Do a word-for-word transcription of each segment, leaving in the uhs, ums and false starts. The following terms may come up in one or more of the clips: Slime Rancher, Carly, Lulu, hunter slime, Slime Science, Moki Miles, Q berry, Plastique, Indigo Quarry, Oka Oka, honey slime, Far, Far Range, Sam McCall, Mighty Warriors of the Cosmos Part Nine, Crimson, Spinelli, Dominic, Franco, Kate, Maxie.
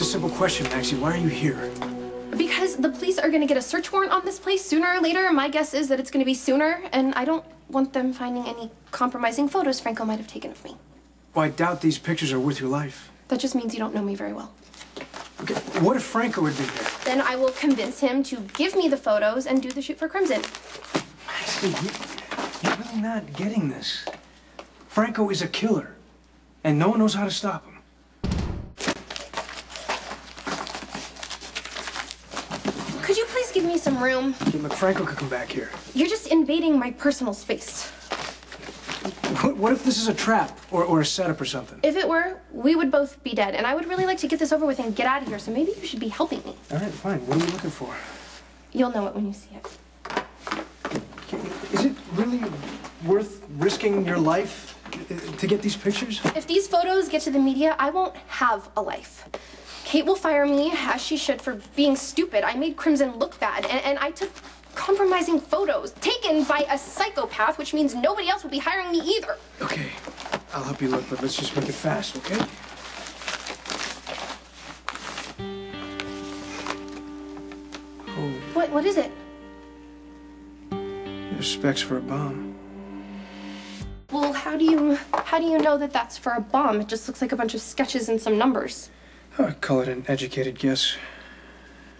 It's a simple question, Maxie. Why are you here? Because the police are going to get a search warrant on this place sooner or later. My guess is that it's going to be sooner, and I don't want them finding any compromising photos Franco might have taken of me. Well, I doubt these pictures are worth your life. That just means you don't know me very well. Okay, what if Franco would be there? Then I will convince him to give me the photos and do the shoot for Crimson. Maxie, you're really not getting this. Franco is a killer, and no one knows how to stop him. Could you please give me some room? Yeah, look, Franco could come back here. You're just invading my personal space. What, what if this is a trap or, or a setup or something? If it were, we would both be dead, and I would really like to get this over with and get out of here, so maybe you should be helping me. All right, fine. What are you looking for? You'll know it when you see it. Is it really worth risking your life to get these pictures? If these photos get to the media, I won't have a life. Kate will fire me, as she should, for being stupid. I made Crimson look bad, and, and I took compromising photos taken by a psychopath, which means nobody else will be hiring me either. Okay, I'll help you look, but let's just make it fast, okay? Oh. What, what is it? There's specs for a bomb. Well, how do you, how do you know that that's for a bomb? It just looks like a bunch of sketches and some numbers. I call it an educated guess.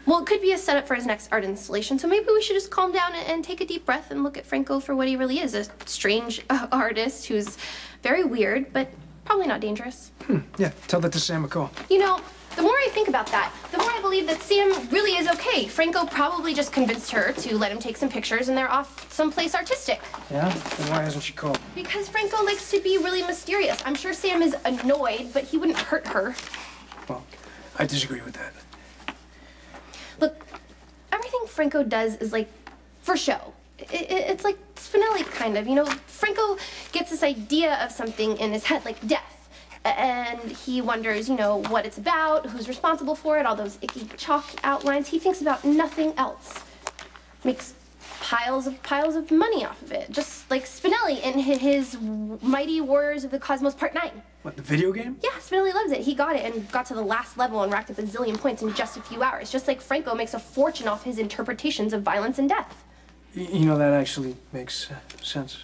Well, it could be a setup for his next art installation, so maybe we should just calm down and, and take a deep breath and look at Franco for what he really is, a strange uh, artist who's very weird, but probably not dangerous. Hmm, yeah, tell that to Sam McCall. You know, the more I think about that, the more I believe that Sam really is okay. Franco probably just convinced her to let him take some pictures and they're off someplace artistic. Yeah? Then why hasn't she called? Because Franco likes to be really mysterious. I'm sure Sam is annoyed, but he wouldn't hurt her. Well, I disagree with that. Look, everything Franco does is, like, for show. It, it, it's like Spinelli, kind of, you know? Franco gets this idea of something in his head, like death. And he wonders, you know, what it's about, who's responsible for it, all those icky chalk outlines. He thinks about nothing else. Makes piles of piles of money off of it. Just like Spinelli in his Mighty Warriors of the Cosmos Part Nine. What, the video game? Yeah, Spinelli loves it. He got it and got to the last level and racked up a zillion points in just a few hours. Just like Franco makes a fortune off his interpretations of violence and death. You know, that actually makes sense.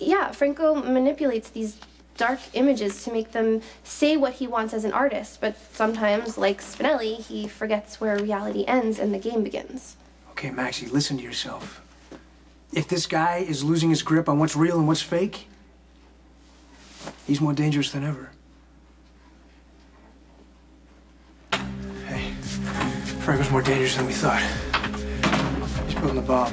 Yeah, Franco manipulates these dark images to make them say what he wants as an artist, but sometimes, like Spinelli, he forgets where reality ends and the game begins. Okay, Maxie, listen to yourself. If this guy is losing his grip on what's real and what's fake, he's more dangerous than ever. Hey, Franco's more dangerous than we thought. He's building a bomb.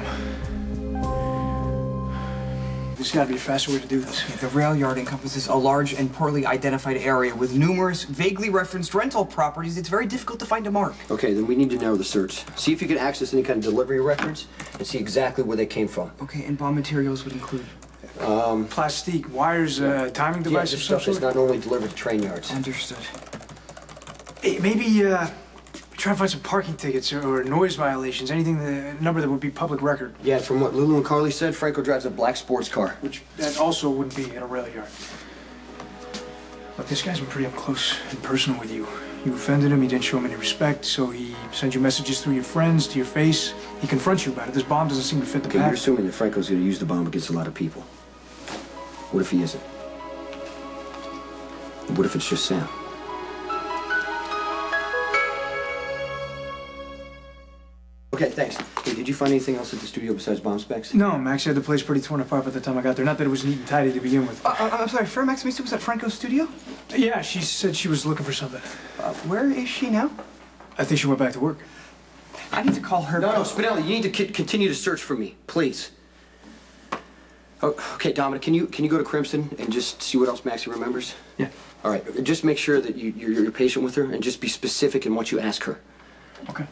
There's got to be a faster way to do this. The rail yard encompasses a large and poorly identified area with numerous vaguely referenced rental properties. It's very difficult to find a mark. Okay, then we need to narrow the search. See if you can access any kind of delivery records and see exactly where they came from. Okay, and bomb materials would include? Um, Plastique, wires, yeah. uh, timing devices. Yeah, this stuff is not normally delivered to train yards. Understood. Hey, maybe uh, try and find some parking tickets or, or noise violations, anything, the number that would be public record. Yeah, from what Lulu and Carly said, Franco drives a black sports car. Which that also wouldn't be in a rail yard. Look, this guy's been pretty up close and personal with you. You offended him, he didn't show him any respect, so he sends you messages through your friends, to your face. He confronts you about it. This bomb doesn't seem to fit the pattern. Okay, you're assuming that Franco's going to use the bomb against a lot of people. What if he isn't? What if it's just Sam? Okay, thanks. Hey, did you find anything else at the studio besides bomb specs? No, Max had the place pretty torn apart by the time I got there. Not that it was neat and tidy to begin with. Uh, I'm sorry, Fair Max Misa was at Franco's studio? Yeah, she said she was looking for something. Uh, where is she now? I think she went back to work. I need to call her. No, no, Spinelli, you need to continue to search for me, please. Oh, okay, Dominic, can you can you go to Crimson and just see what else Maxie remembers? Yeah. All right, just make sure that you, you're, you're patient with her and just be specific in what you ask her. Okay.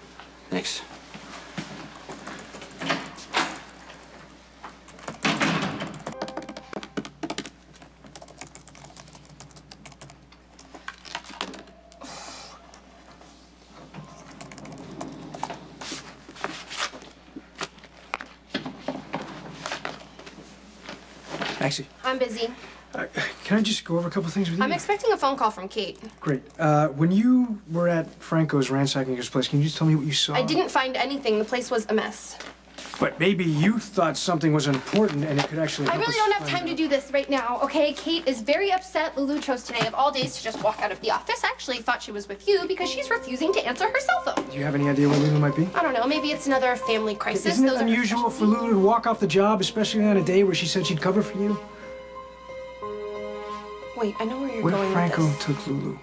Thanks. Maxie. I'm busy. Uh, can I just go over a couple things with you? I'm expecting a phone call from Kate. Great. Uh, when you were at Franco's ransacking his place, can you just tell me what you saw? I didn't find anything. The place was a mess. But maybe you thought something was important and it could actually help us. I really don't have time to do this right now, okay? Kate is very upset. Lulu chose today of all days to just walk out of the office. I actually thought she was with you because she's refusing to answer her cell phone. Do you have any idea what Lulu might be? I don't know. Maybe it's another family crisis. Isn't it unusual for Lulu to walk off the job, especially on a day where she said she'd cover for you? Wait, I know where you're going with this. Where Franco took Lulu.